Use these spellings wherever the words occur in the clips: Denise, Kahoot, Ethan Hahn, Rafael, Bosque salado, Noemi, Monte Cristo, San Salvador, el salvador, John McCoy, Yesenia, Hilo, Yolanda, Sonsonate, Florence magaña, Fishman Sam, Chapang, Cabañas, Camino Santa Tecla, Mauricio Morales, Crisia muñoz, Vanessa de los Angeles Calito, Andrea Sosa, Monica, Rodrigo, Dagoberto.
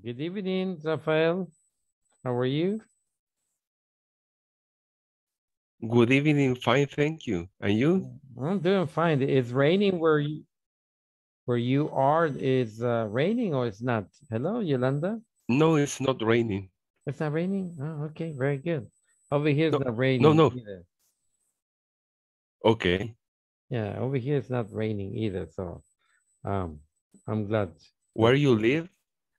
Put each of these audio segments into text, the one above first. Good evening, Rafael. How are you? Good evening, fine, thank you. And you? I'm doing fine. It's raining where you are. Is raining or it's not? Hello, Yolanda? No, it's not raining. It's not raining? Oh, okay, very good. Over here it's not raining either. Okay. Yeah, over here it's not raining either, so I'm glad. Where you live?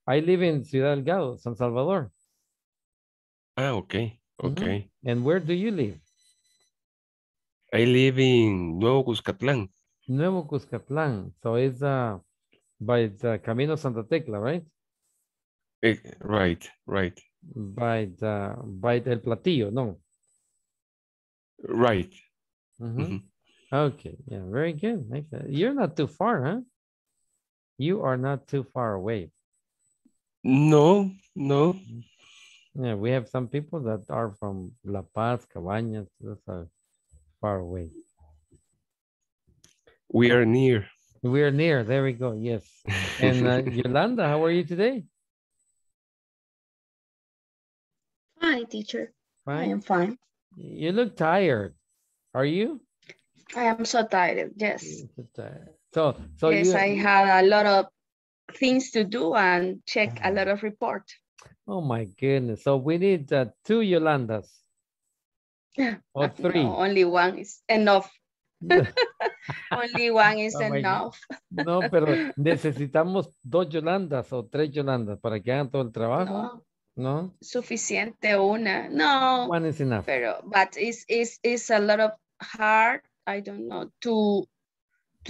I live in Ciudad Delgado, San Salvador. Ah, okay, okay. Mm-hmm. And where do you live? I live in Nuevo Cuscatlán. Nuevo Cuscatlán. So it's by the Camino Santa Tecla, right? Right, right. By El Platillo, no? Right. Mm-hmm. Mm-hmm. Okay, yeah, very good. You're not too far, huh? You are not too far away. No, no. Yeah, we have some people that are from La Paz, Cabañas, that's a far away. We are near. We are near. There we go. Yes. And Yolanda, how are you today? Fine, teacher. Fine. I am fine. You look tired. Are you? I am so tired. Yes. So tired. So yes, I had a lot of things to do and check a lot of report. Oh my goodness! So we need 2 Yolandas. Or 3. No, only one is enough. Only one is enough. No, pero necesitamos 2 Yolandas o 3 Yolandas para que hagan todo el trabajo. No. No. Suficiente una. No. One is enough. Pero, but it's a lot of hard. I don't know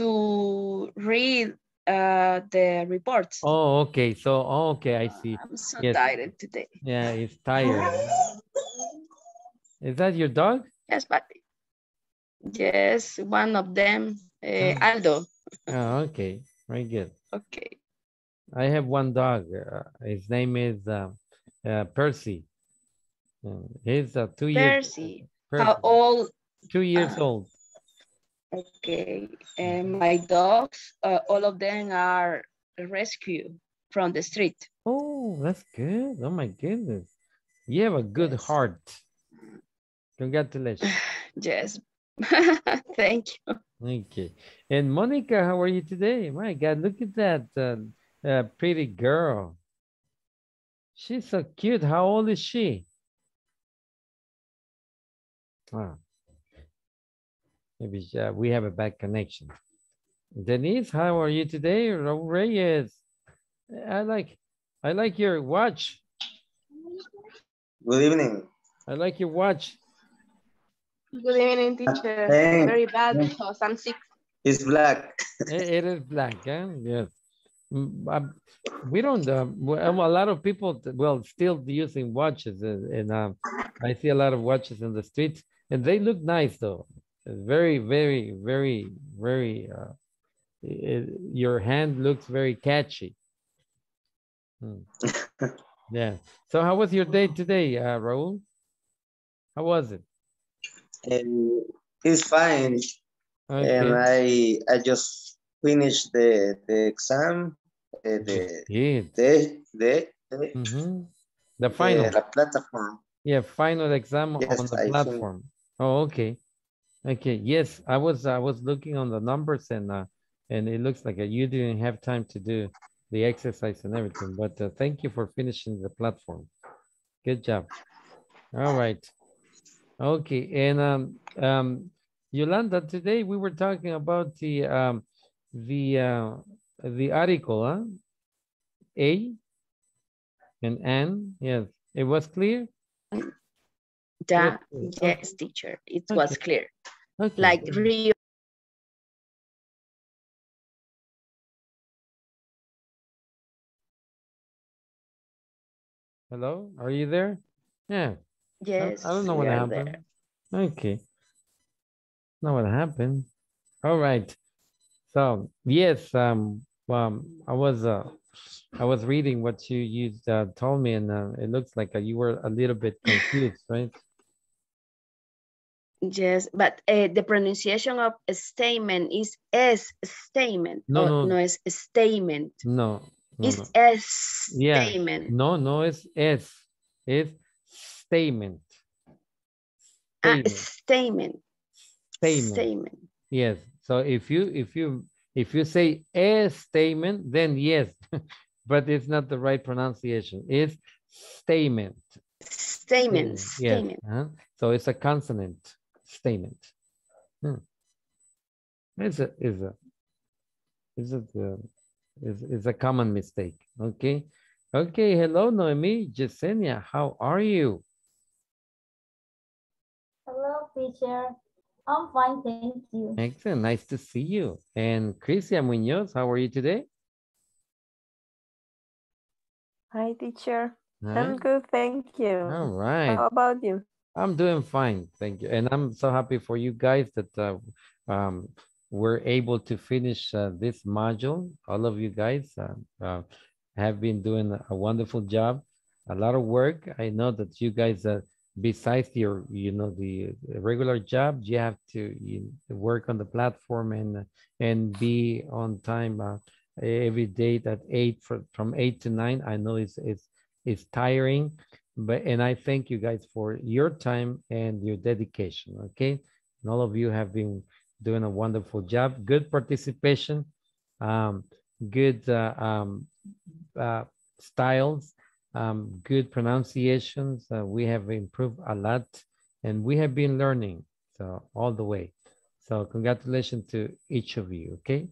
to read the reports. Oh, okay. So, okay, I see. I'm so tired today. Yeah, it's tired. Is that your dog? Yes, but yes, one of them, Aldo. Oh, okay, very good. Okay. I have one dog. His name is Percy. He's 2 years. Percy. How old? 2 years old. Okay. And my dogs, all of them are rescued from the street. Oh, that's good. Oh my goodness. You have a good heart. Congratulations. Yes. Thank you. Okay. And Monica, how are you today? My God, look at that pretty girl. She's so cute. How old is she? Wow. Maybe we have a bad connection. Denise, how are you today? Raul Reyes, I like your watch. Good evening. I like your watch. Good evening, teacher. Thanks. Very bad because I'm sick. It's black. It is black, huh? Yes. We don't, a lot of people, well, still using watches. And I see a lot of watches in the streets. And they look nice, though. Very, very, very, very, your hand looks very catchy. Yeah. So how was your day today, Raul? How was it? It's fine. Okay. And I just finished the exam, the final. The platform. Yeah, final exam, yes, on the platform. Oh, okay. Okay, yes, I was looking on the numbers and it looks like you didn't have time to do the exercise and everything, but thank you for finishing the platform. Good job. All right. Okay, and Yolanda, today we were talking about the article, huh? A and N, yes. It was clear? Yeah. Yes, teacher, it was clear. Okay. Like real. Hello, are you there? Yeah. Yes. I don't know what happened. There. Okay. Know what happened? All right. So yes, I was reading what you told me, and it looks like you were a little bit confused, right? Yes, but the pronunciation of a statement is statement. No, no, no, it's statement. No, It's S statement. No, it's S. It's statement. Statement. Yes. So if you say a statement, then yes, but it's not the right pronunciation. It's statement. Statement. Yes. Uh-huh. So it's a consonant statement. It's a common mistake. Okay. Okay. Hello, Noemi. Yesenia, how are you? Hello, teacher. I'm fine, thank you. Excellent. Nice to see you. And Crisia muñoz, how are you today? Hi, teacher. Hi. I'm good, thank you. All right. How about you? I'm doing fine, thank you. And I'm so happy for you guys that we're able to finish this module. All of you guys have been doing a wonderful job, a lot of work. I know that you guys besides your, the regular job, you have to work on the platform and be on time every day at 8 from 8 to 9. I know it's tiring, and I thank you guys for your time and your dedication. Okay, and all of you have been doing a wonderful job. Good participation, good styles. Good pronunciations. We have improved a lot, and we have been learning so all the way. So congratulations to each of you. Okay,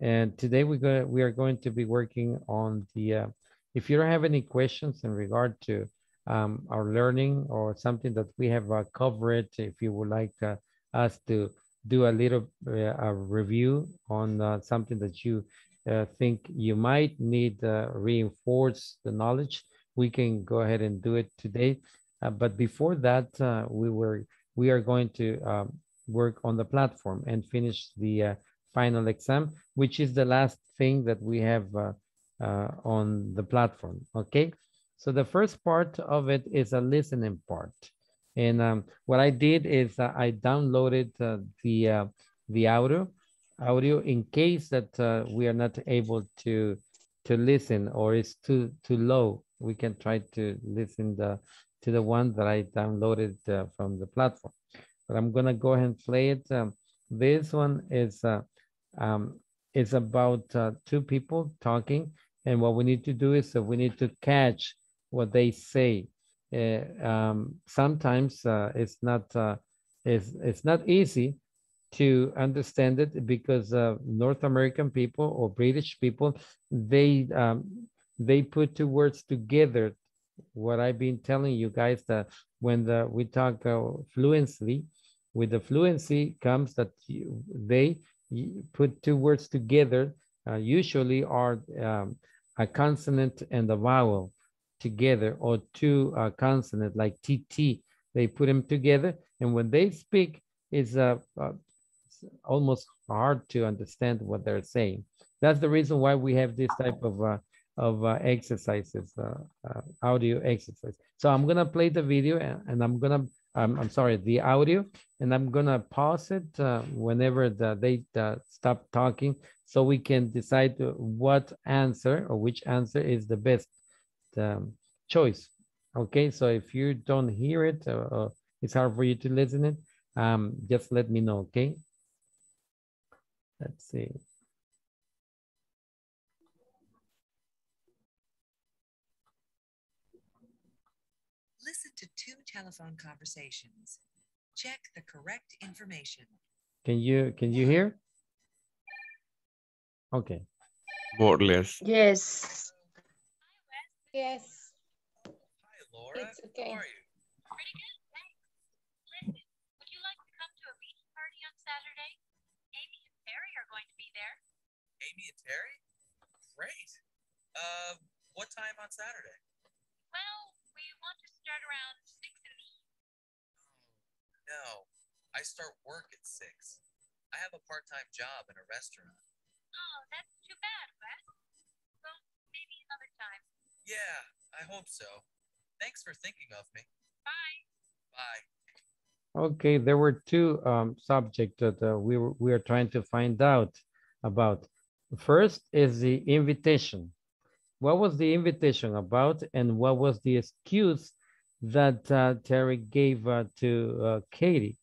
and today we are going to be working on the. If you don't have any questions in regard to our learning or something that we have covered, if you would like us to do a little a review on something that you. Think you might need reinforce the knowledge, we can go ahead and do it today. But before that, we are going to work on the platform and finish the final exam, which is the last thing that we have on the platform. Okay, so the first part of it is a listening part, and what I did is I downloaded the audio in case that we are not able to listen or it's too low. We can try to listen to the one that I downloaded from the platform, but I'm gonna go ahead and play it. This one is about two people talking, and what we need to do is we need to catch what they say. Sometimes it's not easy to understand it because North American people or British people, they put two words together. What I've been telling you guys that when we talk fluently, with the fluency comes that they put two words together. Usually are a consonant and a vowel together, or two consonant like TT. They put them together, and when they speak, it's almost hard to understand what they're saying. That's the reason why we have this type of exercises, audio exercise. So I'm gonna play the video and I'm gonna, I'm sorry, the audio, and I'm gonna pause it whenever they stop talking, so we can decide what answer or which answer is the best choice. Okay, so if you don't hear it, it's hard for you to listen it, just let me know, okay? Let's see. Listen to two telephone conversations. Check the correct information. Can you hear? Okay. More or less. Yes. Yes. Hi, Laura. It's okay. How are you? Pretty good. Amy and Terry? Great. What time on Saturday? Well, we want to start around 6 in the evening. No, I start work at 6. I have a part-time job in a restaurant. Oh, that's too bad, Wes. Well, maybe another time. Yeah, I hope so. Thanks for thinking of me. Bye. Bye. Okay, there were two subjects that we are trying to find out about. First is the invitation. What was the invitation about, and what was the excuse that Terry gave to Katie?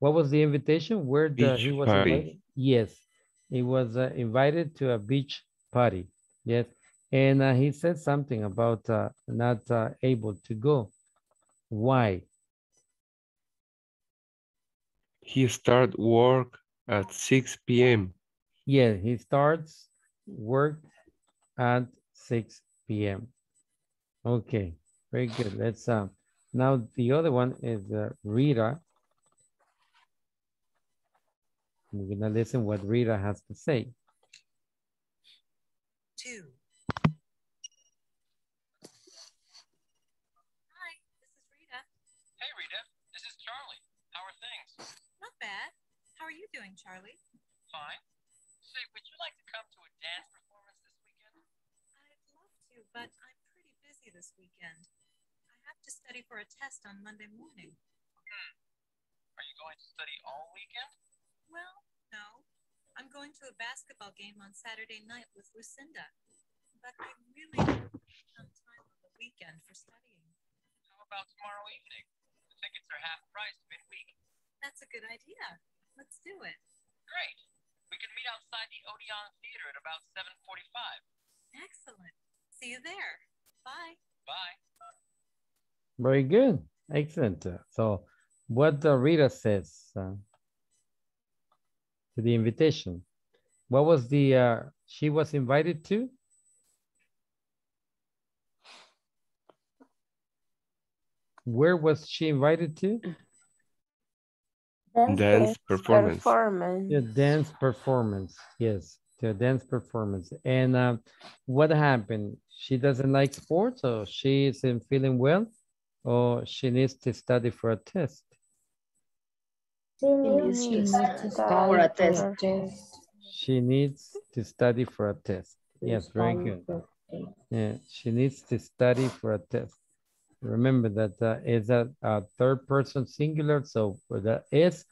What was the invitation? Where the, he was invited? Yes, he was invited to a beach party. Yes, and he said something about not able to go. Why? He starts work at 6 p.m. Yeah, he starts work at 6 p.m. Okay, very good. Let's now the other one is Rita. We're gonna listen what Rita has to say. Two. Hi, this is Rita. Hey Rita, this is Charlie. How are things? Not bad. How are you doing, Charlie? Fine. Say, would you like to come to a dance performance this weekend? I'd love to, but I'm pretty busy this weekend. I have to study for a test on Monday morning. Hmm. Are you going to study all weekend? Well, no. I'm going to a basketball game on Saturday night with Lucinda, but I really don't have time on the weekend for studying. How about tomorrow evening? The tickets are half price midweek. That's a good idea. Let's do it. Great. We can meet outside the Odeon Theater at about 7:45. Excellent. See you there. Bye. Bye. Very good. Excellent. So what Rita says to the invitation. What was the, she was invited to? Where was she invited to? Dance performance. The dance performance, yes, the dance performance. And what happened? She doesn't like sports, or she isn't feeling well, or she needs to study for a test. She needs to study for a test. She needs to study for a test. Yes, very good. Yeah, she needs to study for a test. Remember that is a third person singular, so the S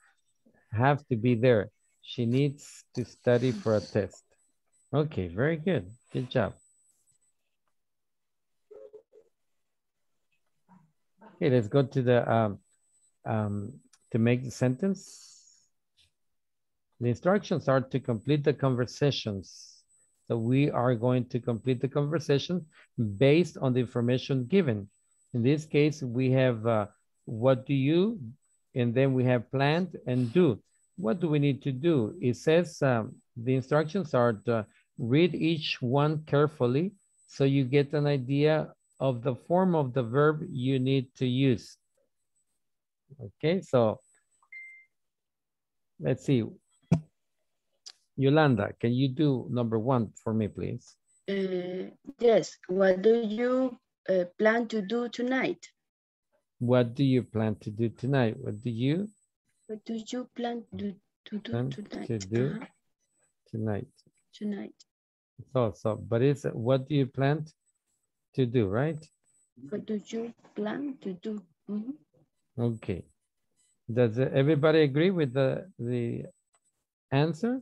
have to be there. She needs to study for a test. Okay, very good. Good job. Okay, let's go to the, to make the sentence. The instructions are to complete the conversations. So we are going to complete the conversation based on the information given. In this case, we have what do you, and then we have planned and do. What do we need to do? It says the instructions are to read each one carefully so you get an idea of the form of the verb you need to use. Okay, so let's see. Yolanda, can you do number one for me, please? Yes, what do you plan to do tonight? What do you plan to do tonight? What do you plan to do tonight? Tonight. So, but it's what do you plan to do, right? What do you plan to do? Mm-hmm. Okay. Does everybody agree with the answer?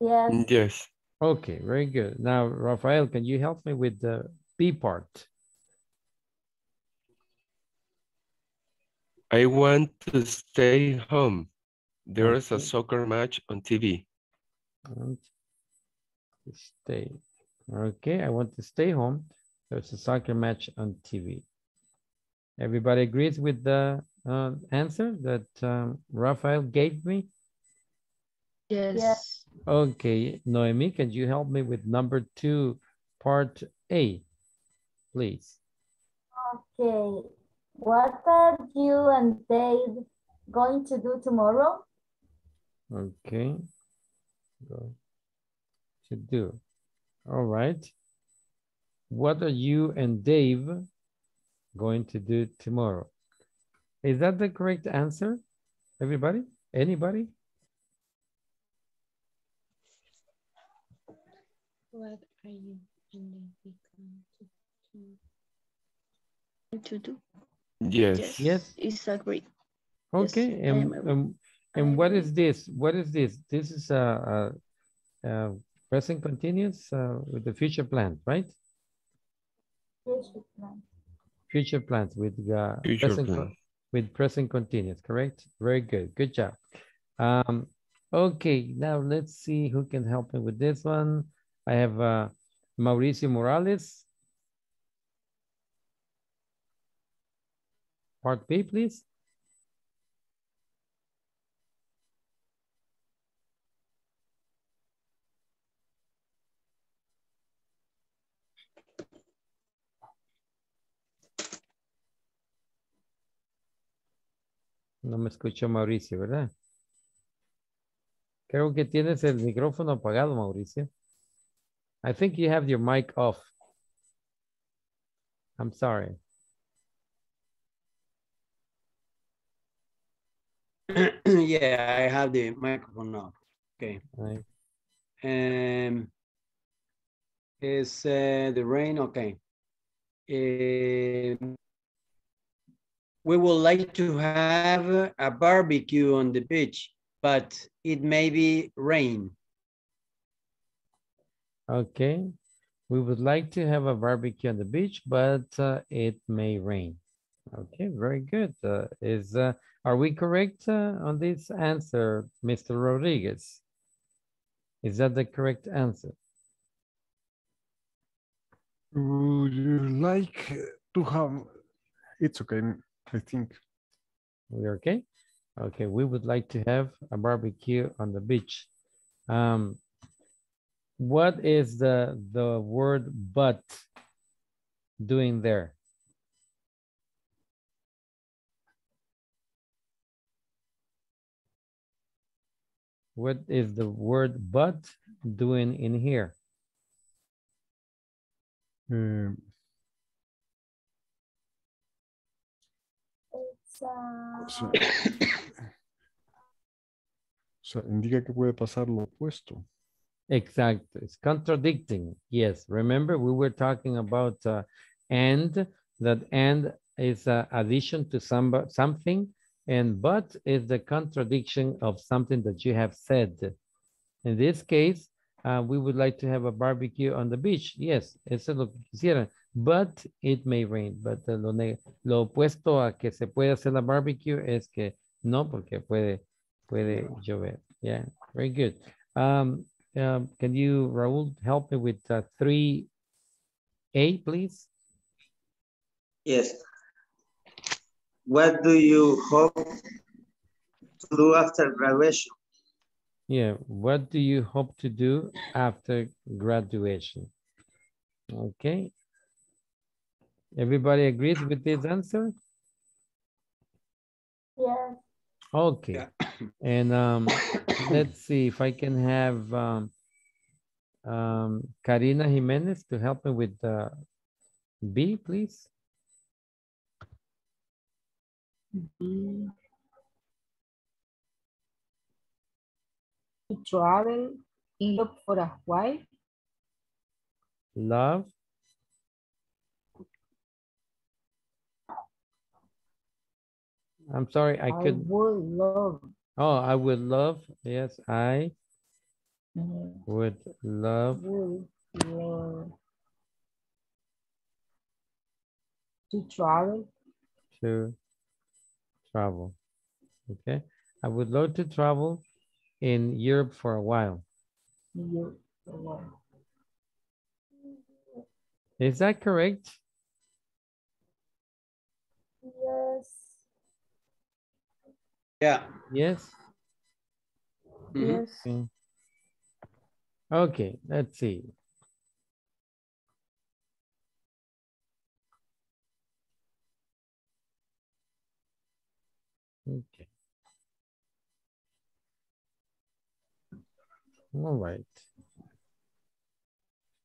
Yes. Yes. Okay, very good. Now, Rafael, can you help me with the B part? I want to stay home. There is a soccer match on TV. Stay. Okay, I want to stay home. There's a soccer match on TV. Everybody agrees with the answer that Rafael gave me? Yes. Yes. Okay, Noemi, can you help me with number two, part A, please? Okay. What are you and Dave going to do tomorrow? Okay. Go to do. All right. What are you and Dave going to do tomorrow? Is that the correct answer? Everybody? Anybody? What are you and Dave going to do? Yes. Yes. It's agreed. Okay. Yes. And what is this? This is a Present continuous with the future plan, right? Future plan with future present plan. With present continuous, correct? Very good. Good job. Okay, now let's see who can help me with this one. I have Mauricio Morales. Part B, please. No me escuchó Mauricio, ¿verdad? Creo que tienes el micrófono apagado, Mauricio. I think you have your mic off. I'm sorry. Yeah, I have the microphone off. Okay. Right. Is the rain okay? We would like to have a barbecue on the beach, but it may be rain. Okay. We would like to have a barbecue on the beach, but it may rain. Okay, very good. Are we correct on this answer, Mr. Rodriguez? Is that the correct answer? Would you like to have, it's okay. I think we're okay. Okay, we would like to have a barbecue on the beach. What is the word but doing there? What is the word but doing in here? O sea, indica que puede pasar lo opuesto. Exacto. It's contradicting. Yes. Remember, we were talking about and, that and is addition to something, and but is the contradiction of something that you have said. In this case, we would like to have a barbecue on the beach. Yes, eso es lo que quisieran. But it may rain. But lo opuesto a que se puede hacer la barbecue es que no, porque puede llover. Yeah, very good. Can you, Raul, help me with 3A, please? Yes. What do you hope to do after graduation? Yeah, what do you hope to do after graduation? Okay. Everybody agrees with this answer? Yeah. Okay. Yeah. And let's see if I can have Karina Jimenez to help me with B, please. Mm-hmm. To travel and look for a wife. Love. I'm sorry, I would love. Oh, I would love. Yes, I would love. To travel. To travel. Okay. I would love to travel in Europe for a while. Europe for a while. Is that correct? Yes. Yeah. Yes. Yes. Okay. Okay, let's see. Okay. All right. All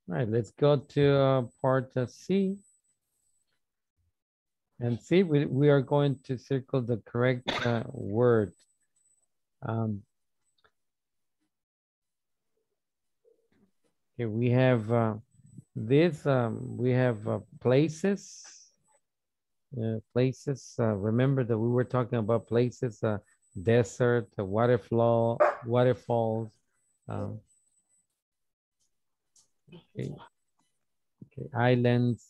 right, let's go to part C. And see, we are going to circle the correct word. Okay, we have this, we have places. Places, remember that we were talking about places, desert, waterfalls. Okay. Okay, islands.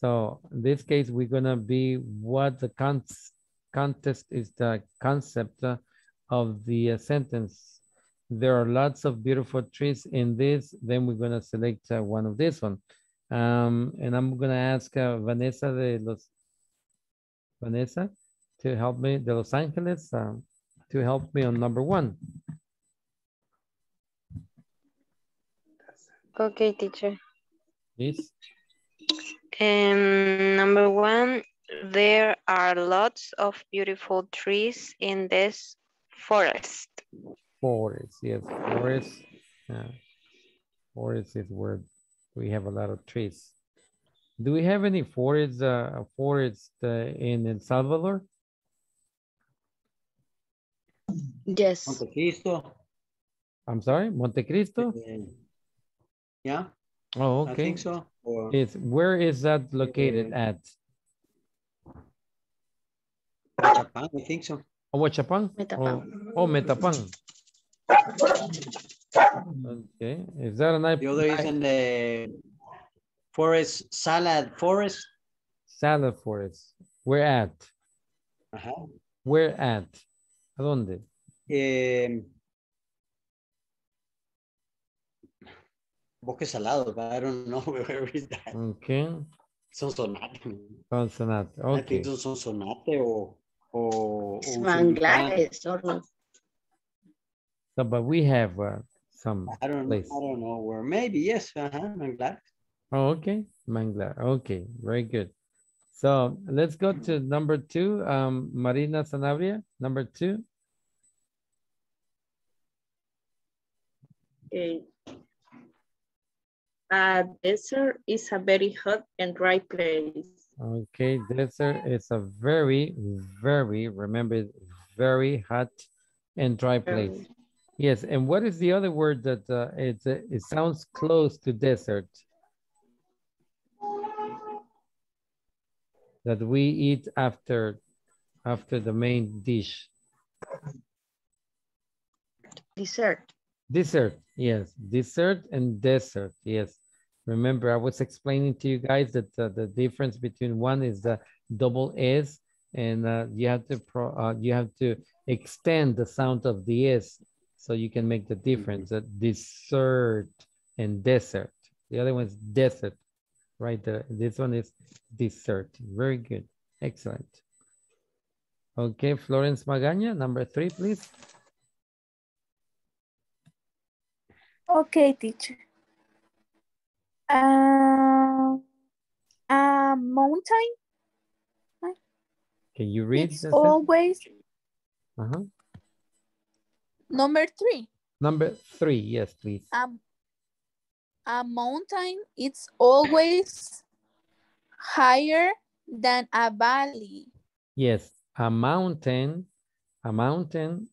So in this case, we're gonna be what the contest is the concept of the sentence. There are lots of beautiful trees in this. Then we're gonna select one of this one. And I'm gonna ask Vanessa to help me, de Los Angeles, to help me on number one. Okay, teacher. Please. Number one, there are lots of beautiful trees in this forest. Forest, yes, forest. Forest is where we have a lot of trees. Do we have any forests in El Salvador? Yes. Monte Cristo. I'm sorry, Monte Cristo? Yeah. Oh, okay. I think so. Or... It's, where is that located at? Chapang, I think so. Oh, what, Chapang? Metapan. Oh, Metapan. Okay, is that an IP? The other is in the forest, salad forest. Salad forest. Where at? Uh-huh. Where at? ¿Adónde? Bosque salado, but I don't know where is that. Okay. Sonsonate. Sonsonate, okay. I think Sonsonate or Bangladesh or... So, but we have some place. I don't know where. Maybe, yes. Manglar. Oh, okay. Manglar. Okay. Very good. So let's go to number two. Marina Sanabria, number two. Okay. Desert is a very hot and dry place. Okay. Desert is a very hot and dry place. Yes, and what is the other word that it sounds close to desert? That we eat after the main dish. Dessert. Dessert, yes. Dessert and desert, yes. Remember, I was explaining to you guys that the difference between one is the double S, and you have to extend the sound of the S. So you can make the difference that dessert and desert. The other one's desert, right? This one is dessert. Very good. Excellent. Okay, Florence Magaña, number three, please. Okay, teacher. A mountain. Can you read? It's always. Uh-huh. Number three. Number three, yes, please. A mountain is always higher than a valley. Yes, a mountain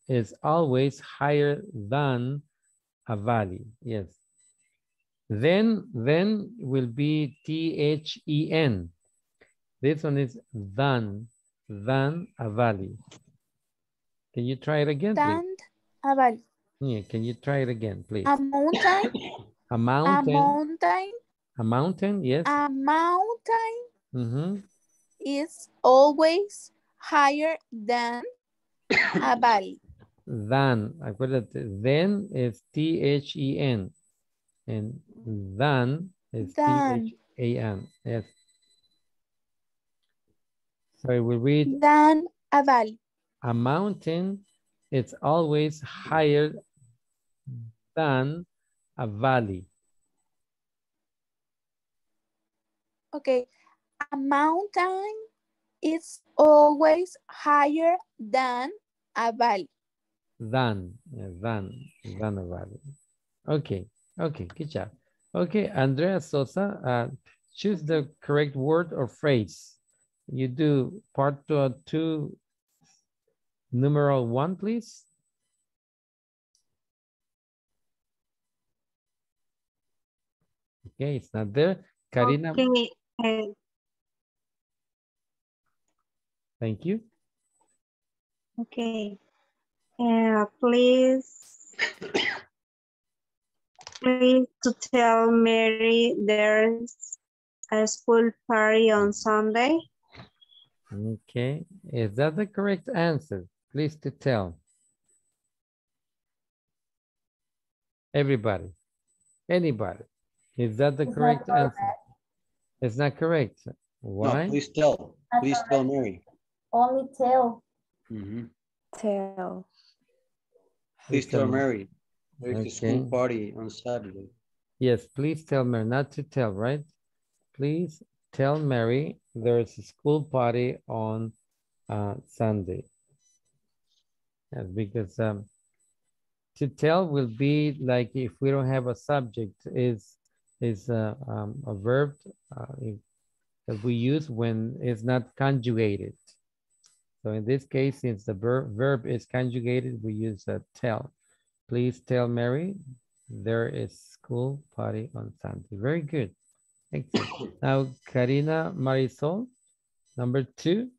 is always higher than a valley. Yes. Then will be THEN. This one is than a valley. Can you try it again, please? A valley. Yeah, can you try it again, please? A mountain. A mountain. A mountain. A mountain, yes. A mountain is always higher than a valley. Than. I put it, then is THEN. And than is THAN. Yes. So we read. Than a valley. A mountain. It's always higher than a valley. Okay. A mountain is always higher than a valley. Than a valley. Okay. Okay. Good job. Okay. Andrea Sosa, choose the correct word or phrase. You do part two. Numeral one, please. Okay, it's not there. Karina. Okay. Thank you. Okay. Please please to tell Mary there's a school party on Sunday? Okay, is that the correct answer? Please to tell. Everybody, anybody, is that the correct answer? It's not correct. Why? No, please tell. Please tell Mary. Only tell. Mm-hmm. Tell. Please tell Mary. There's a school party on Saturday. Yes, please tell Mary, not to tell, right? Please tell Mary there's a school party on Sunday. Yes, because to tell will be like if we don't have a subject, is a verb that we use when it's not conjugated. So in this case, since the verb is conjugated, we use a tell. Please tell Mary there is school party on Sunday. Very good. Thank you. Now, Karina Marisol, number 2,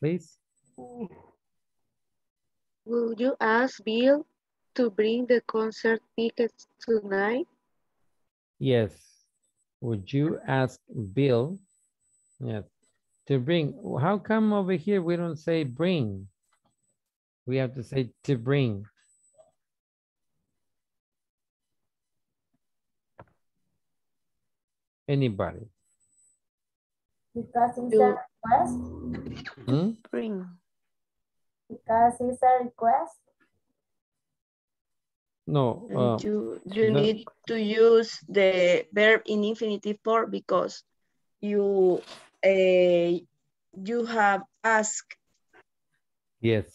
please. Will you ask Bill to bring the concert tickets tonight? Yes. Would you ask Bill? Yes. To bring. How come over here we don't say bring? We have to say to bring. Anybody? Because it's a request. Hmm? Bring. Because it's a request. No. You need to use the verb in infinitive form because you have asked. Yes.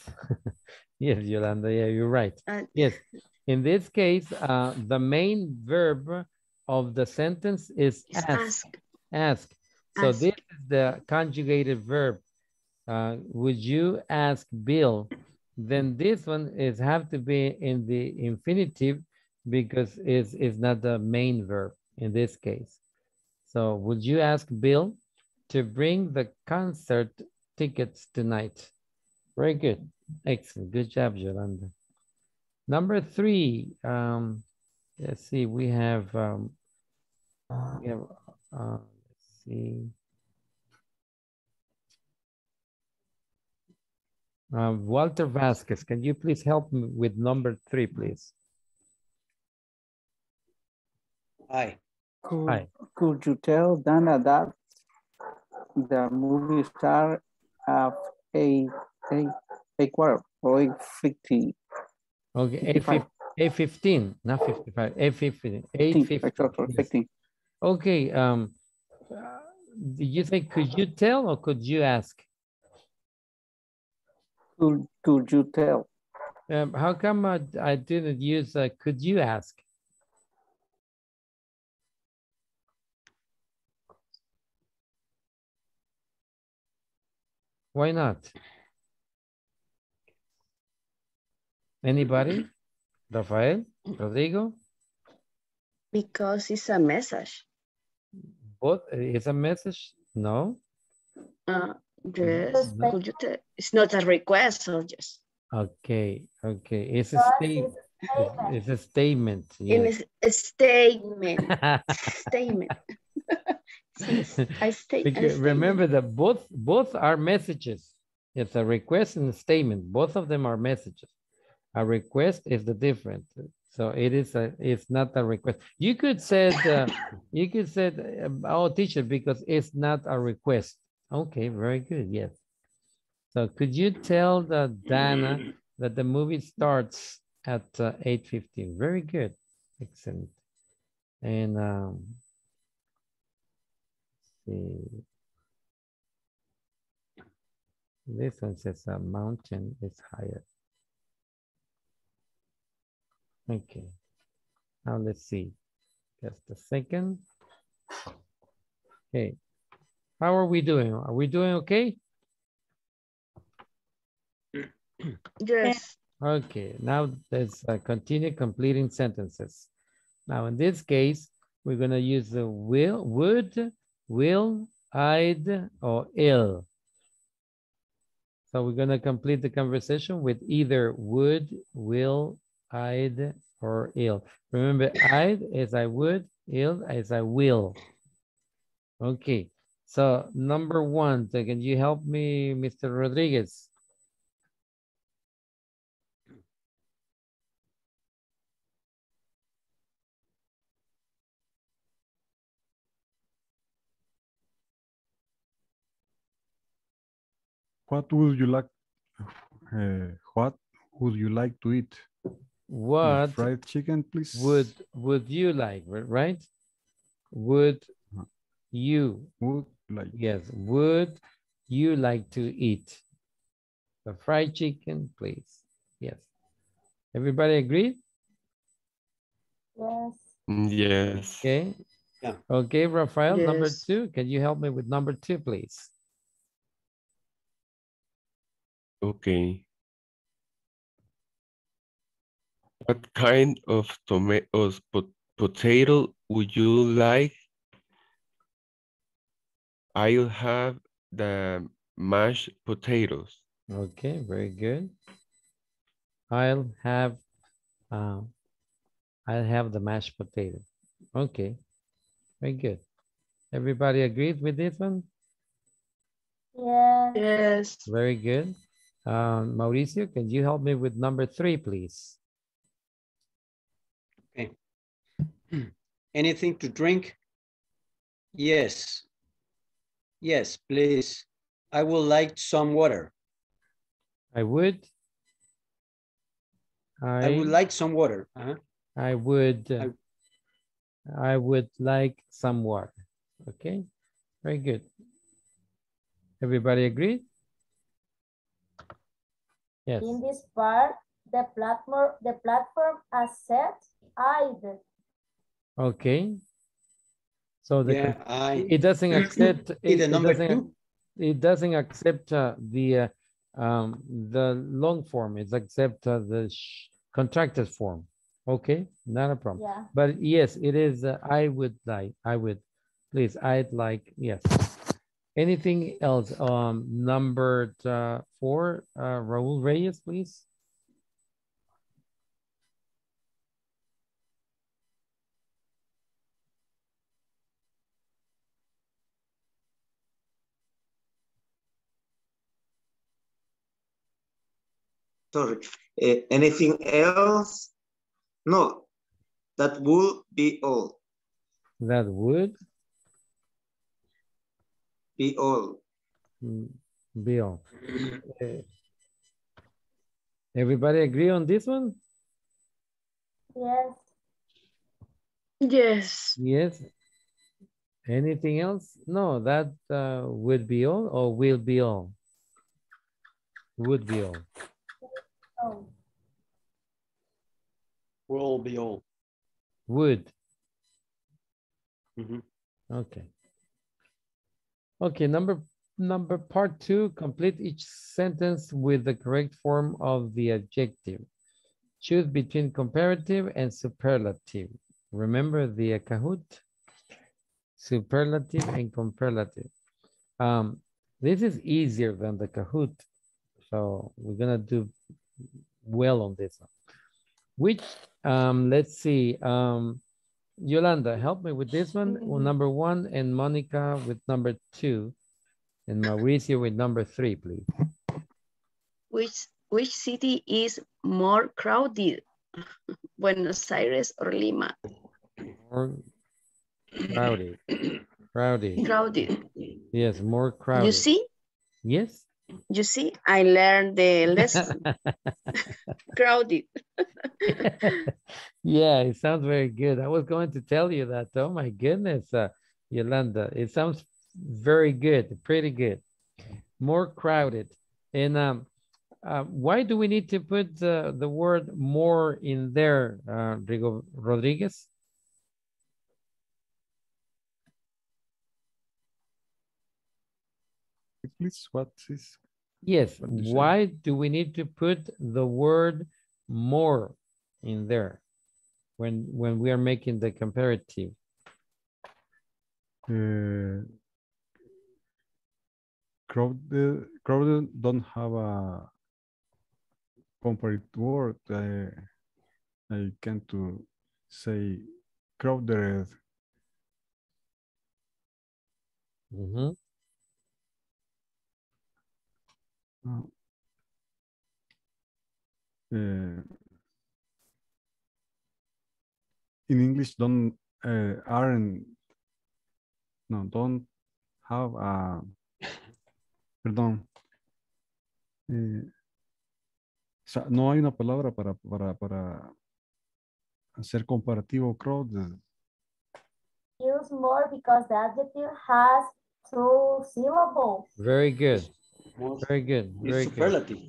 Yes, Yolanda. Yeah, you're right. Yes. In this case, the main verb of the sentence is ask. Ask. So ask. This is the conjugated verb. Would you ask Bill? Then this one is have to be in the infinitive because it's not the main verb in this case. So would you ask Bill to bring the concert tickets tonight? Very good. Excellent. Good job, Yolanda. Number 3. Let's see, we have let's see. Walter Vasquez, can you please help me with number 3, please? Hi. Could you tell Dana that the movie star of 8:50? Okay, 8:15, not 55, 8:15. Okay, did you say could you tell or could you ask? Could you tell? How come I didn't use could you ask? Why not? Anybody? Rafael? Rodrigo? Because it's a message. What? It's a message? No. Yes. No. Could you tell? It's not a request, so just. Okay. Okay. It's a statement. It's a statement. Yes. It is a statement. Statement. Remember that both are messages. It's a request and a statement. Both of them are messages. A request is the difference. So it is it's not a request. You could say oh teacher, because it's not a request. Okay, very good. Yes. So could you tell the Dana that the movie starts at 8:15? Very good. Excellent. And see. This one says a mountain is higher. Okay. Now let's see. Just a second. Okay. How are we doing? Are we doing okay? Yes. Okay. Now let's continue completing sentences. Now in this case, we're going to use the will, would, will, I'd, or ill. So we're going to complete the conversation with either would, will, I'd, or ill. Remember, I as I would, ill as I will. Okay, so number one, so can you help me, Mr. Rodriguez? What would you like? What would you like to eat? What fried chicken, please? Would you like, right? Would like? Yes. Would you like to eat the fried chicken, please? Yes. Everybody agree? Yes. Yes. Okay. Yeah. Okay, Rafael. Yes. Number two. Can you help me with number two, please? Okay. What kind of tomatoes, potato would you like? I'll have the mashed potatoes. Okay, very good. I'll have the mashed potato. Okay, very good. Everybody agreed with this one? Yeah. Yes. Very good. Mauricio, can you help me with number three, please? Okay. Anything to drink? Yes. Yes, please. I would like some water. I would like some water. Uh-huh. I would like some water. Okay. Very good. Everybody agreed? Yes. In this part, the platform is set either. Okay. So the it doesn't accept it doesn't accept the long form. It accepts the contracted form. Okay, not a problem. Yeah. But yes, it is. I would like. I would, please. I'd like. Yes. Anything else? Number four, Raul Reyes, please. Sorry, anything else? No, that would be all. That would? Be all. Be all. Everybody agree on this one? Yes. Yes. Yes. Anything else? No, that would be all or will be all? Would be all. Oh. Will be all. Would. Mm-hmm. Okay. Okay, number part two, complete each sentence with the correct form of the adjective. Choose between comparative and superlative. Remember the Kahoot, superlative and comparative. This is easier than the Kahoot, so we're gonna do well on this one. Which, let's see, Yolanda, help me with this one, number one, and Monica with number two, and Mauricio with number three, please. Which city is more crowded, Buenos Aires or Lima? More crowded. Crowded. Crowded. Yes, more crowded. You see? Yes. You see, I learned the lesson. Crowded. Yeah, it sounds very good. I was going to tell you that. Oh my goodness, Yolanda, it sounds very good, pretty good. More crowded. And why do we need to put the word more in there, Rodriguez? Please, what is? Yes, why do we need to put the word more in there when we are making the comparative? Crowded don't have a comparative word. I can to say crowded. Mm-hmm. In English, don't have a perdón. O sea, no hay una palabra para hacer comparativo crowded. Use more because the adjective has two syllables. Very good. Very good. Very good. Superlative.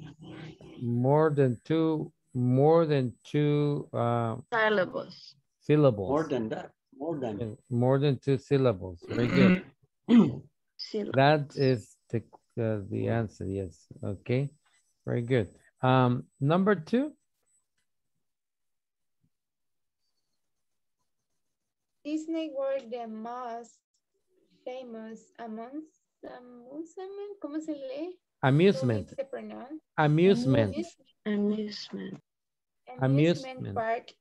More than two syllables. Syllables. More than two syllables. Very good. That is the answer. Yes. Okay. Very good. Number two. Disney World, the most famous amongst amusement. ¿Cómo se lee? Amusement. ¿Cómo se pronuncia? Amusement. Amusement. Amusement park.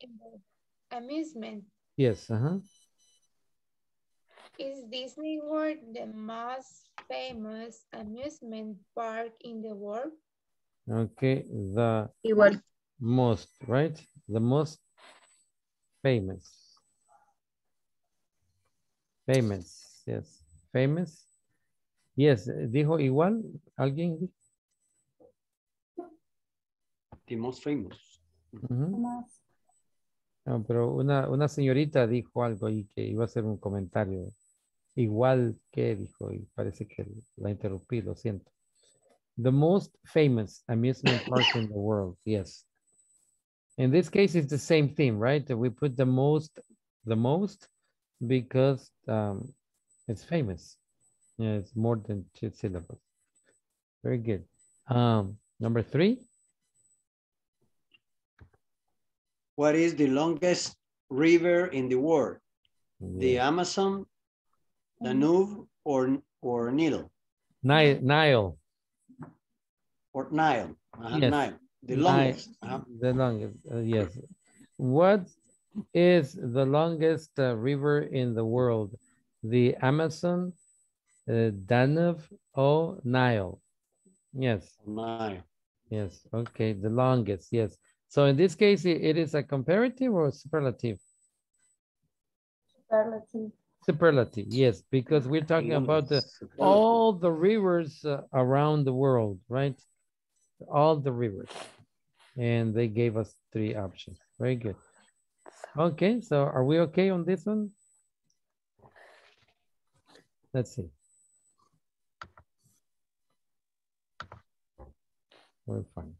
Amusement. Yes. Uh-huh. Is Disney World the most famous amusement park in the world? Okay, the igual. Most, right? The most famous. Famous, yes. Famous. Yes, dijo igual, alguien. The most famous. Uh-huh. No, pero una señorita dijo algo y que iba a hacer un comentario. Igual que dijo y parece que la interrumpí, lo siento. The most famous amusement park in the world, yes. In this case, it's the same thing, right? We put the most because it's famous. Yeah, it's more than two syllables. Very good. Number three. What is the longest river in the world? Yeah. The Amazon, Danube, or Nile? Nile. Or Nile. Yes. Nile. The longest. The longest, yes. What is the longest river in the world? The Amazon, Danube, or Nile? Yes. Nile. Yes, okay, the longest, yes. So in this case, it is a comparative or a superlative? Superlative. Superlative, yes, because we're talking about all the rivers around the world, right? All the rivers. And they gave us three options. Very good. Okay, so are we okay on this one? Let's see. We're fine.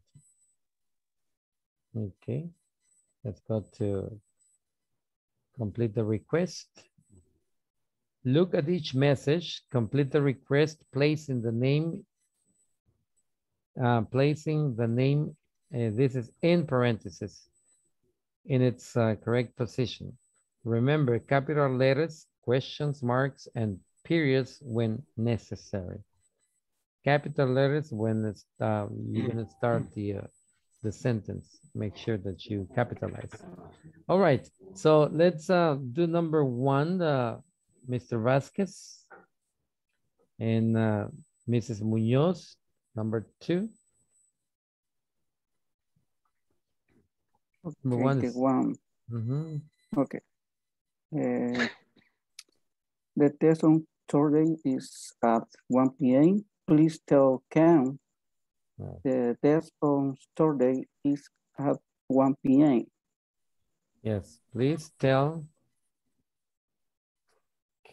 Okay, let's go to complete the request. Look at each message, complete the request, placing the name, this is in parentheses, in its correct position. Remember, capital letters, questions, marks, and periods when necessary. Capital letters when it's, you're gonna start the sentence, make sure that you capitalize. All right, so let's do number one, Mr. Vasquez and Mrs. Muñoz, number two. Number one. Mm-hmm. Okay. The test on Thursday is at 1 p.m. Please tell Cam. Right. The test on Saturday is at 1 p.m. Yes, please tell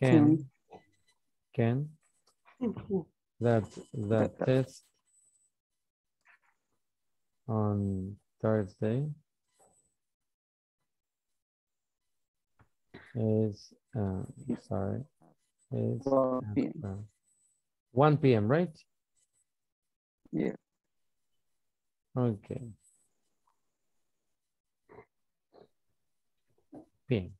Ken that the test on Thursday is, is 1 p.m., right? Yeah. Okay. Ping.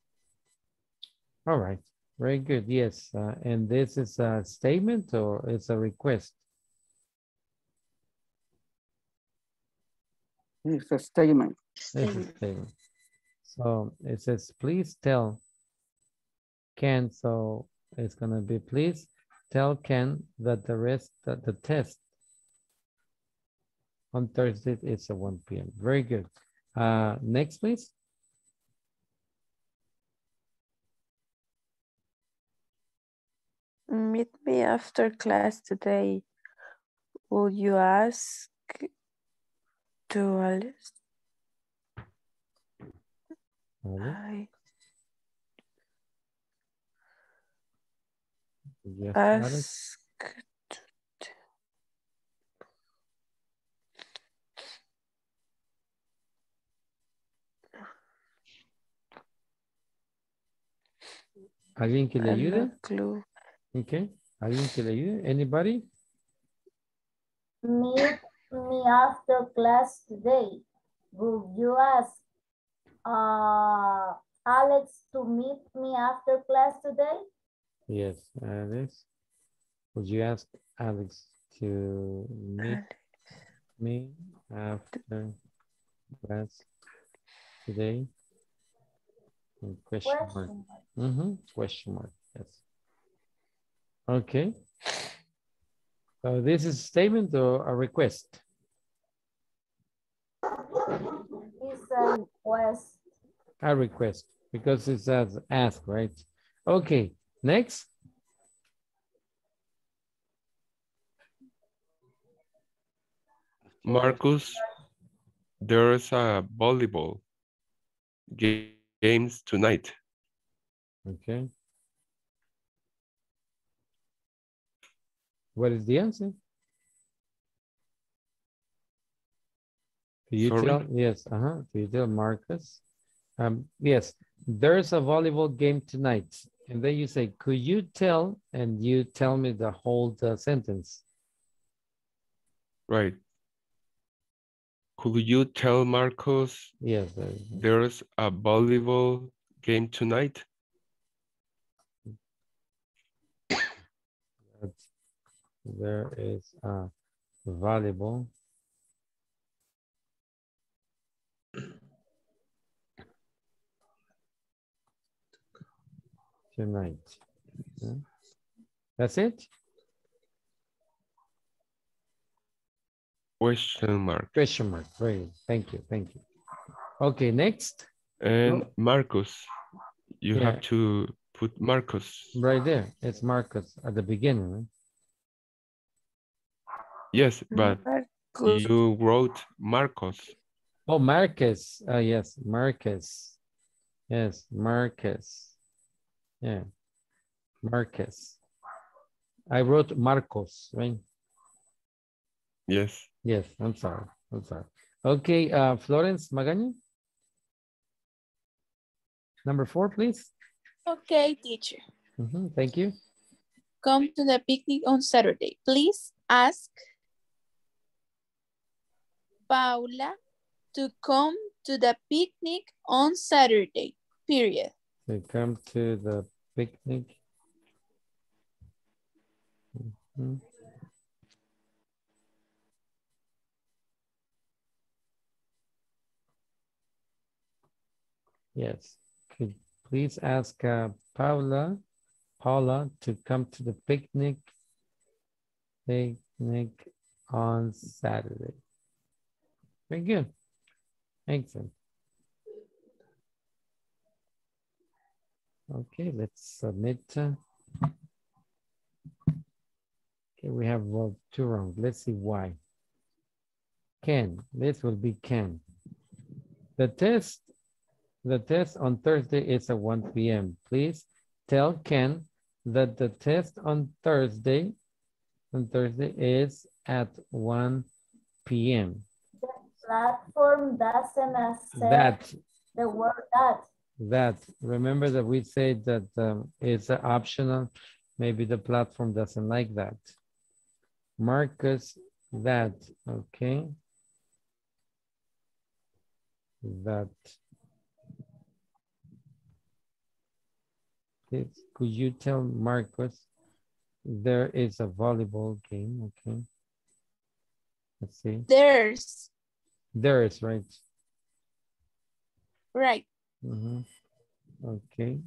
All right. Very good. Yes. And this is a statement or it's a request? It's a statement. It's a statement. So it says, please tell Ken. So it's going to be, please tell Ken that the test on Thursday is at 1 p.m. Very good. Next, please. Meet me after class today. Will you ask to Alice? Hi. Yes, ask to ¿Alguien que le ayude? Okay. ¿Alguien que le ayude? Anybody? Meet me after class today. Will you ask Alex to meet me after class today? Yes, Alex. Would you ask Alex to meet me after class today? And question mark. Mm-hmm. Question mark. Yes. Okay. So this is a statement or a request? It's a request. A request, because it says ask, right? Okay, next. Marcus, there's a volleyball games tonight. Okay. What is the answer? Do you tell, yes, do you tell Marcus? Yes, there's a volleyball game tonight. And then you say, could you tell, and you tell me the whole sentence. Right. Could you tell Marcus, yes, there's a volleyball game tonight? There is a volleyball tonight. Okay. That's it? Question mark. Question mark. Very good. Thank you. Thank you. Okay, next. And Marcus. You have to put Marcus. Right there. It's Marcus at the beginning, right? Yes, but Marcus. You wrote Marcos. Oh, Marcus. Yes, Marcus. Yes, Marcus. Yeah, Marcus. I wrote Marcos, right? Yes. Yes, I'm sorry. I'm sorry. Okay, Florence Magaña. Number 4, please. Okay, teacher. Mm-hmm, thank you. Come to the picnic on Saturday. Please ask Paula to come to the picnic on Saturday, period. They come to the picnic. Mm-hmm. Yes, could please ask Paula to come to the picnic on Saturday. Very good. Excellent. Okay, let's submit. Okay, we have 2 rounds. Let's see why. Ken, this will be Ken. The test on Thursday is at 1 p.m. Please tell Ken that the test on Thursday is at 1 p.m. The platform doesn't accept the word that. Remember that we say that it's optional. Maybe the platform doesn't like that. Marcus, that, okay. That. Could you tell Marcus there is a volleyball game? Okay. Let's see. There's. There's, right? Right. Okay.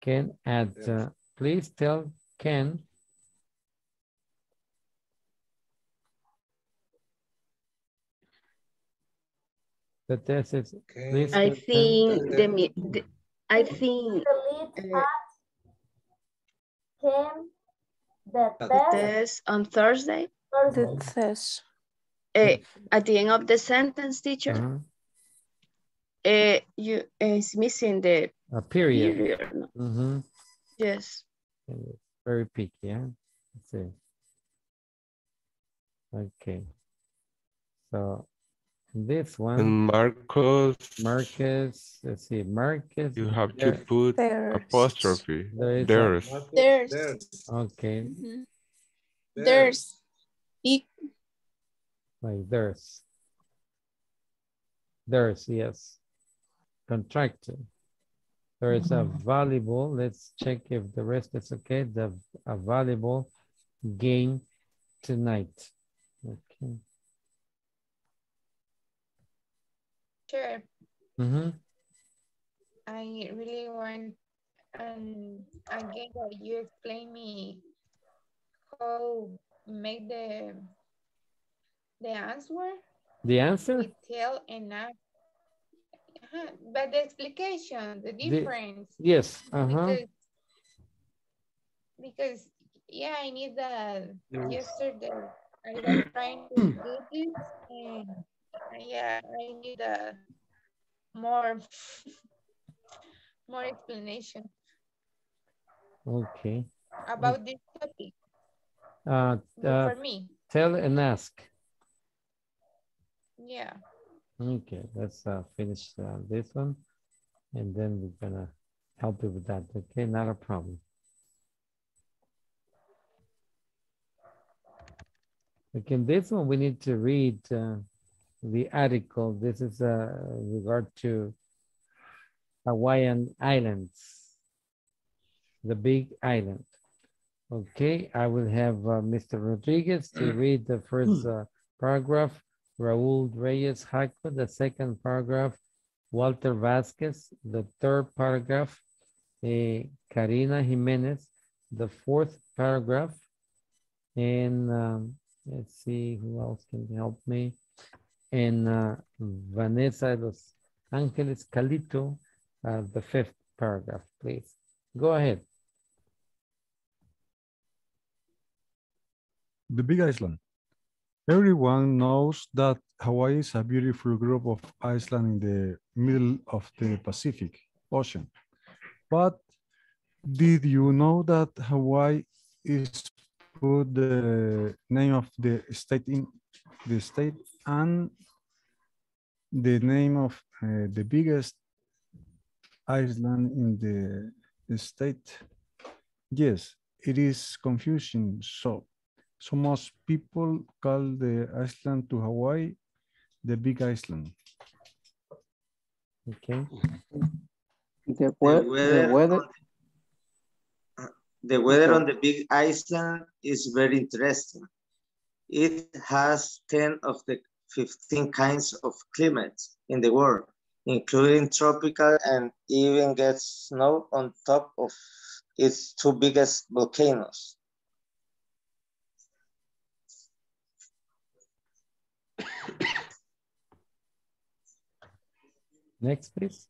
Can add, please tell Ken. The test is, okay. I think the I think the test on Thursday. The test. At the end of the sentence, teacher, it's missing the period. Yes. Very picky, yeah. Let's see. Okay. So this one. And Marcos. Marcus. Let's see. Marcus. You have to put there's. Apostrophe. There's. There's. Okay. There's. Like there's. There's, yes. Contracted. There is a volleyball. Let's check if the rest is okay. A volleyball game tonight. Okay. Sure. I really want again that you explain me how make the answer. The answer? Detail enough. But the explication, the difference. Yes. Because yeah, I need that. Yesterday I was trying to do this, and yeah, I need a more explanation. Okay. About this topic. For me. Tell and ask. Yeah. Okay, let's finish this one, and then we're gonna help you with that. Okay, not a problem. Okay, this one we need to read the article. This is regard to Hawaiian Islands, the Big Island. Okay, I will have Mr. Rodriguez to read the first paragraph. Raul Reyes-Haco, the second paragraph. Walter Vasquez, the third paragraph. Karina Jimenez, the fourth paragraph. And let's see who else can help me. And Vanessa de los Angeles Calito, the fifth paragraph, please. Go ahead. The Big Island. Everyone knows that Hawaii is a beautiful group of islands in the middle of the Pacific Ocean. But did you know that Hawaii is put the name of the state in the state and the name of the biggest island in the state? Yes, it is confusing, so most people call the island to Hawaii the Big Island. Okay. The weather on the Big Island is very interesting. It has 10 of the 15 kinds of climates in the world, including tropical, and even gets snow on top of its two biggest volcanoes. Next, please.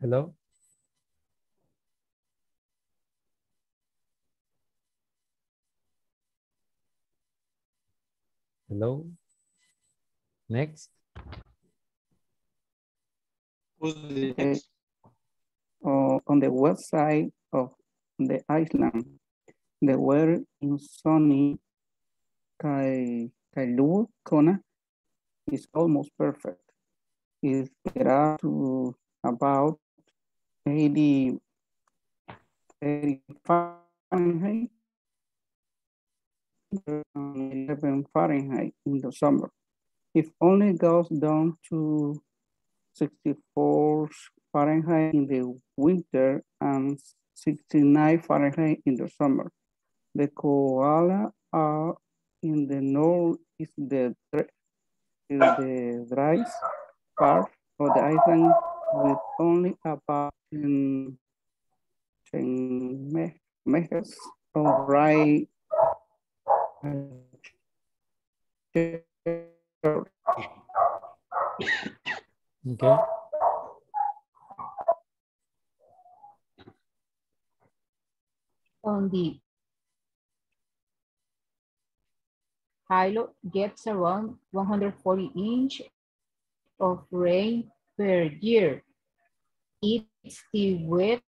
Hello? Hello? Next. Who's the next? On the west side of the island, the weather in sunny Kailua Kona is almost perfect. There are to about 80 Fahrenheit, 11 Fahrenheit in the summer. It only goes down to 64 Fahrenheit in the winter and 69 Fahrenheit in the summer. The koala are in the north is the dry part of the island with only about 10 meters of right. Okay. On the Hilo gets around 140 inches of rain per year. It's the wettest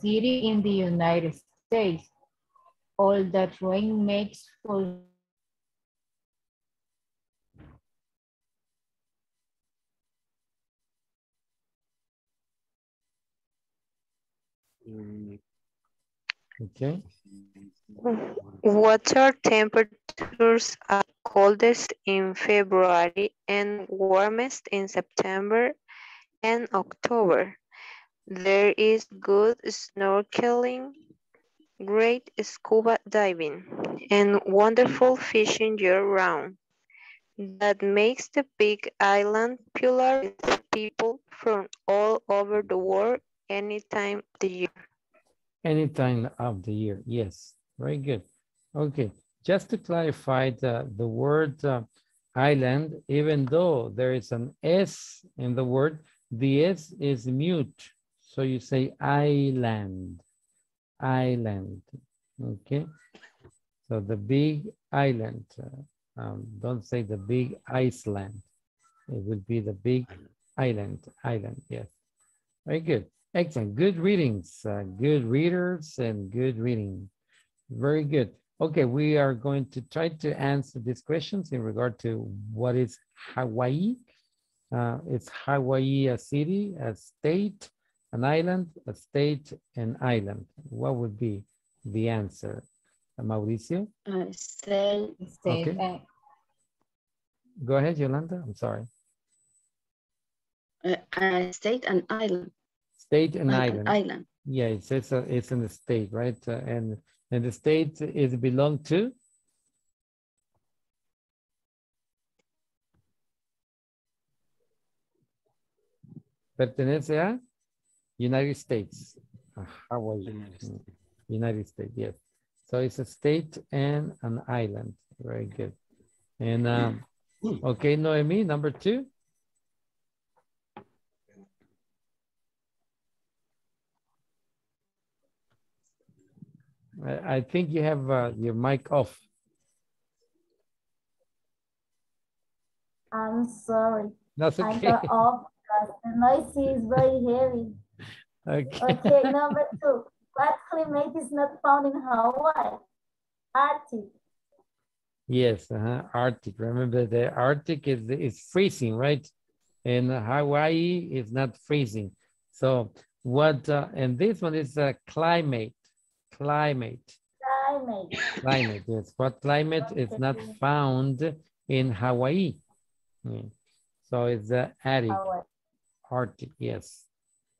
city in the United States. All that rain makes for okay. Water temperatures are coldest in February and warmest in September and October. There is good snorkeling, great scuba diving, and wonderful fishing year-round. That makes the big island popular with people from all over the world any time of the year. Any time of the year, yes. Very good. Okay, just to clarify the word island, even though there is an S in the word, the S is mute. So you say island, island, okay? So the big island, don't say the big Iceland. It would be the big island, island, yes. Very good. Excellent. Good readings, good readers and good reading. Very good. Okay, we are going to try to answer these questions in regard to what is Hawaii. Is Hawaii a city, a state, an island, a state, an island? What would be the answer? Mauricio? State. Okay. Go ahead, Yolanda. I'm sorry. State and island. State and island. Island. Yeah, it says it's in the state, right? And the state is belong to? Pertenece a? United States. Hawaii. United States, yes. So it's a state and an island. Very good. And okay, Noemi, number two. I think you have your mic off. I'm sorry. That's okay. I got off because the noise is very heavy. Okay. Okay, number two. What climate is not found in Hawaii? Arctic. Yes, Arctic. Remember, the Arctic is freezing, right? And Hawaii is not freezing. So what, and this one is climate. Climate, yes. What climate is not found in Hawaii? So it's the Arctic, yes.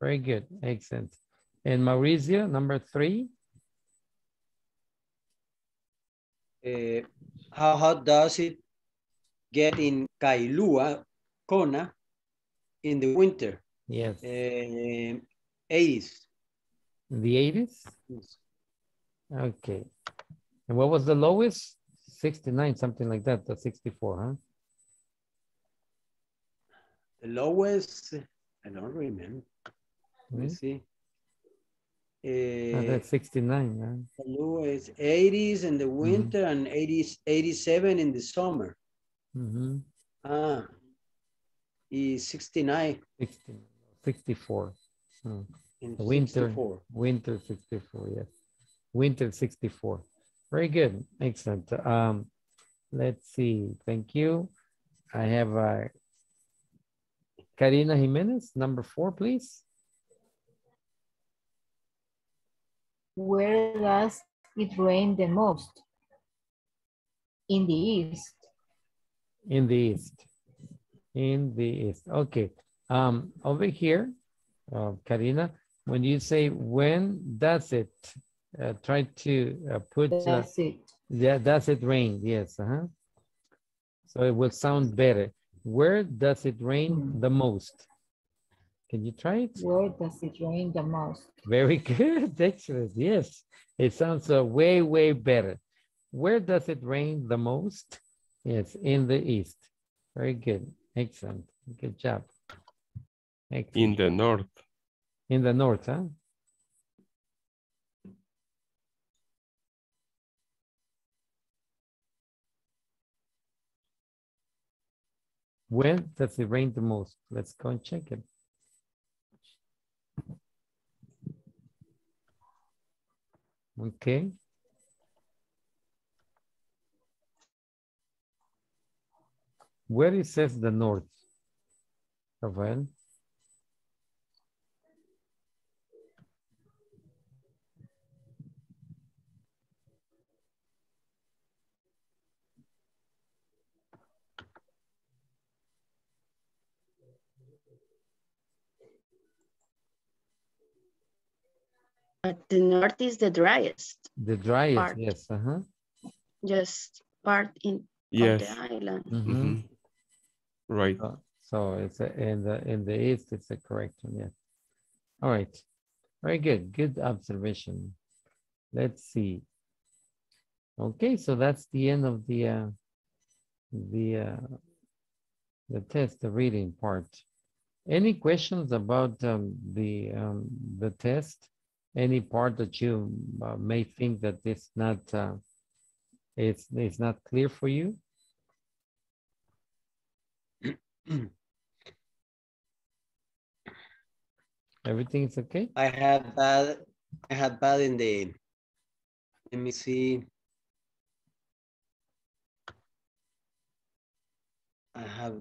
Very good, excellent. And Mauricio, number three. How hot does it get in Kailua Kona in the winter? Yes. 80s. In the 80s? Yes. Okay. And what was the lowest? 69, something like that, the 64, huh? The lowest, I don't remember. Let me see. That's 69, man. The lowest 80s in the winter and 87 in the summer. Is 69. 64. Winter, 64. Winter 64, yes. Winter 64. Very good. Excellent. Let's see. Thank you. I have Karina Jimenez, number four, please. Where does it rain the most? In the east. In the east. In the east. Okay. Over here, Karina, when you say when does it try to put... That's it. Yeah, does it rain? Yes. So it will sound better. Where does it rain the most? Can you try it? Where does it rain the most? Very good. Excellent. Yes. It sounds way, way better. Where does it rain the most? Yes, in the east. Very good. Excellent. Good job. Excellent. In the north. In the north, huh? Where does it rain the most? Let's go and check it. Okay. Where it says the north, Rafael? But the north is the driest. The driest part. Yes. Just part in of the island. Right. So it's in the east. It's the correct one. Yeah. All right. Very good. Good observation. Let's see. Okay. So that's the end of the test, the reading part. Any questions about the test? Any part that you may think that it's not clear for you? Everything's okay? I had bad in the, let me see. I have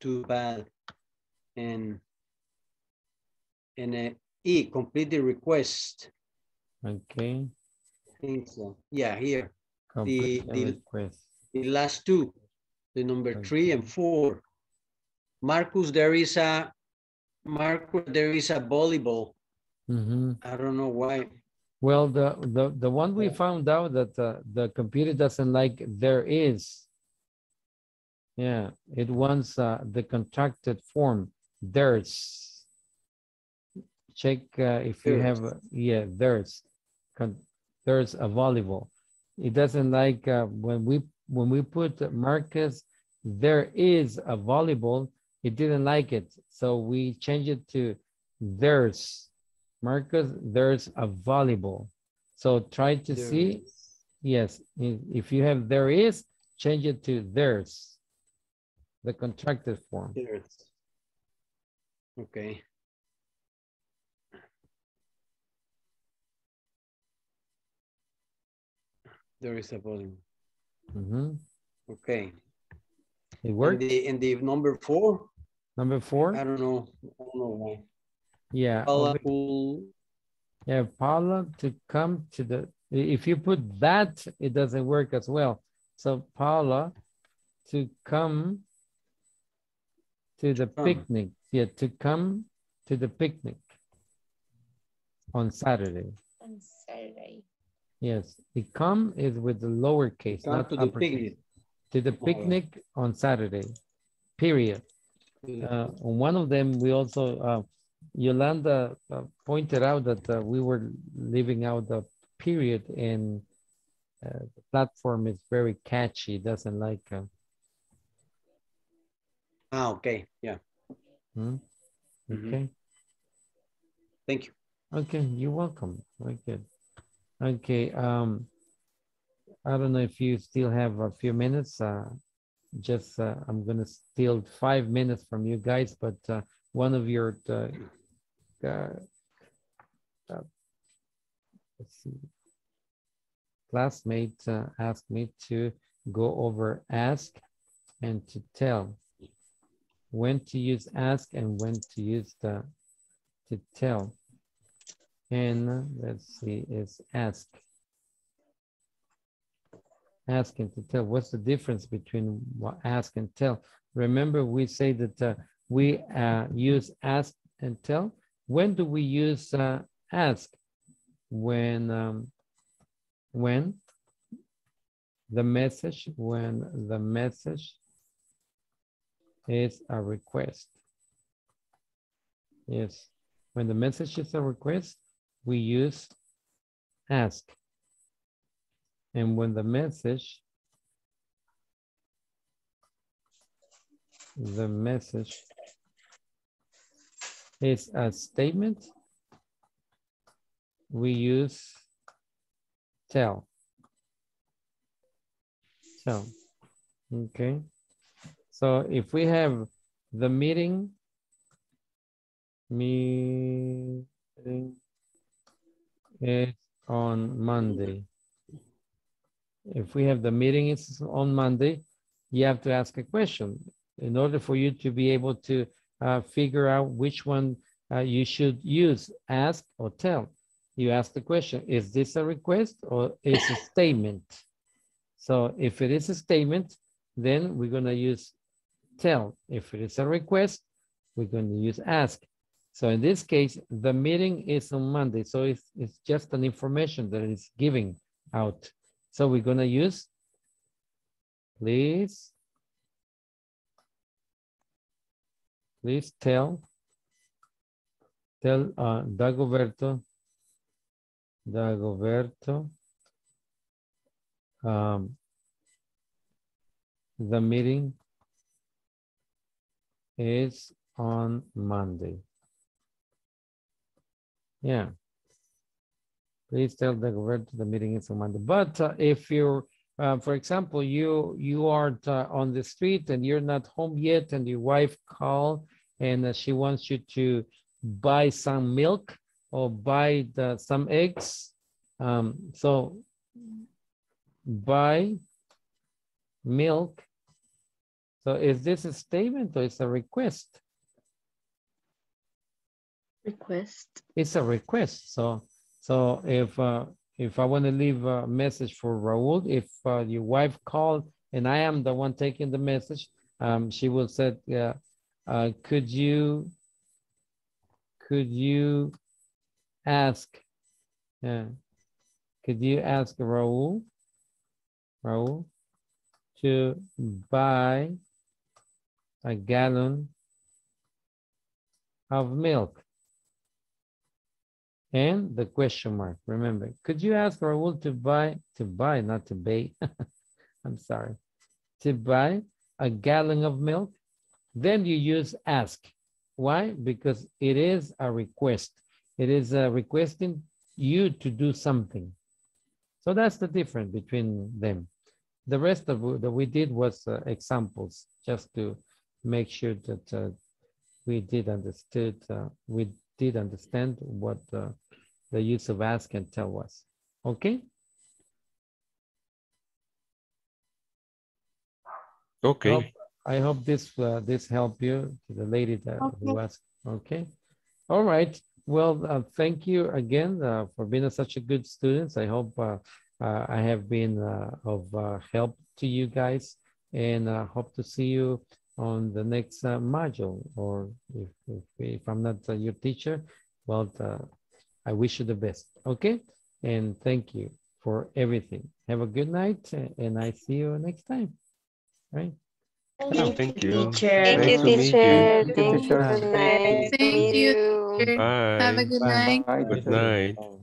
too bad in E, complete the request. Okay. I think so. Yeah, here. Complete the request. The last two, the number 3 and 4. Marcus, there is a volleyball. I don't know why. Well, the one we found out that the computer doesn't like there is. Yeah, it wants the contracted form. There's. Check if you have, there's a volleyball. It doesn't like when we put Marcus, there is a volleyball, it didn't like it. So we changed it to there's, Marcus, there's a volleyball. So try to there see, is. Yes, if you have there is, change it to there's, the contracted form. There's. Okay. There is a volume. Okay. It worked? In the number 4? Number 4? I don't know why. Yeah. Paula Paula to come to the... If you put that, it doesn't work as well. So Paula to come to the picnic. Yeah, to come to the picnic on Saturday. On Saturday. Yes, the come is with the lowercase, not to the picnic. To the picnic on Saturday, period. On one of them, we also, Yolanda pointed out that we were leaving out the period, and the platform is very catchy, doesn't like. Okay, yeah. Okay. Thank you. Okay, you're welcome. Very good. Okay, I don't know if you still have a few minutes. Just I'm gonna steal 5 minutes from you guys, but one of your classmates asked me to go over ask and to tell. When to use ask and when to use the to tell. And let's see, is ask. Ask and to tell. What's the difference between ask and tell? Remember, we say that we use ask and tell. When do we use ask? when the message is a request. Yes, when the message is a request, we use ask. And when the message is a statement, we use tell. So, okay. So if we have the meeting is on Monday. If we have the meeting is on Monday, you have to ask a question in order for you to be able to figure out which one you should use, ask or tell. You ask the question, is this a request or is a statement? So if it is a statement, then we're going to use tell. If it is a request, we're going to use ask. So in this case, the meeting is on Monday. So it's just an information that is giving out. So we're going to use, please tell Dagoberto, the meeting is on Monday. Yeah, please tell Dagoberto the meeting is on Monday. But if you're, for example, you aren't on the street and you're not home yet, and your wife called and she wants you to buy some milk or buy some eggs. So buy milk. So is this a statement or is a request? Request. It's a request. So if I want to leave a message for Raul, if your wife called and I am the one taking the message, she will say, could you ask Raul to buy a gallon of milk? And the question mark, remember, could you ask Raul to buy, not to bake, I'm sorry, to buy a gallon of milk? Then you use ask. Why? Because it is a request. It is requesting you to do something. So that's the difference between them. The rest of what we did was examples, just to make sure that we did understand what the use of ask and tell was. Okay? Okay. I hope this helped you, to the lady that who asked. Okay. All right. Well, thank you again for being such a good student. I hope I have been of help to you guys, and I hope to see you on the next module. Or if I'm not your teacher, well, I wish you the best. Okay? And thank you for everything. Have a good night, and I see you next time. All right? Thank you. Thank you, teacher. Thank you. Have a good night. Bye. Good night.